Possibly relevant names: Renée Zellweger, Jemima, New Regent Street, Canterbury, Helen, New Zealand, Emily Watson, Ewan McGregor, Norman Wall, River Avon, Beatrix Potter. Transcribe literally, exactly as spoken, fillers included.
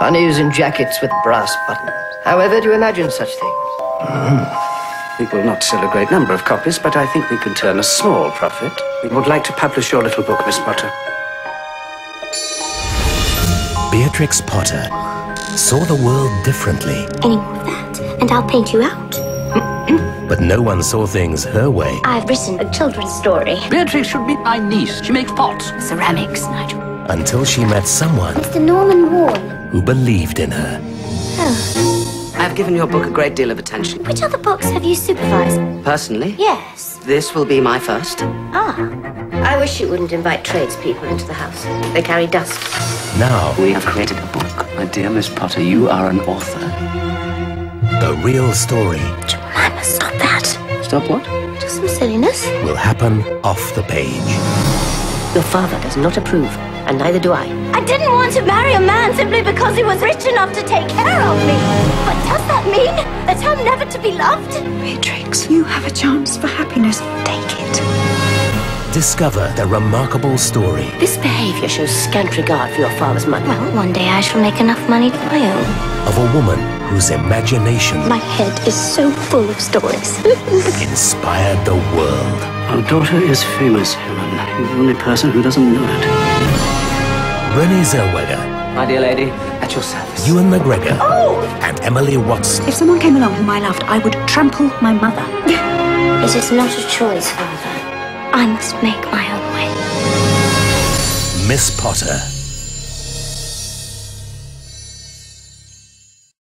Bunnies in jackets with brass buttons. However, do you imagine such things? Mm. It will not sell a great number of copies, but I think we can turn a small profit. We would like to publish your little book, Miss Potter. Beatrix Potter saw the world differently. Any more of that, and I'll paint you out. But no one saw things her way. I've written a children's story. Beatrix should meet my niece. She makes pots. Ceramics, Nigel. Until she met someone... Mister Norman Wall. ...who believed in her. Oh. I've given your book a great deal of attention. Which other books have you supervised? Personally? Yes. This will be my first. Ah. I wish you wouldn't invite tradespeople into the house. They carry dust. Now... We have created a book. My dear Miss Potter, you are an author. The real story... Jemima, stop that. Stop what? Just some silliness. ...will happen off the page. Your father does not approve, and neither do I. I didn't want to marry a man simply because he was rich enough to take care of me. But does that mean that I'm never to be loved? Beatrix, you have a chance for happiness. Take it. Discover the remarkable story. This behavior shows scant regard for your father's money. Well, one day I shall make enough money of my own. Of a woman whose imagination... My head is so full of stories. ...inspired the world. Our daughter is famous, Helen. You're the only person who doesn't know it. Renée Zellweger. My dear lady, at your service. Ewan McGregor. Oh! And Emily Watson. If someone came along whom I loved, I would trample my mother. It is not a choice, Father. I must make my own way. Miss Potter.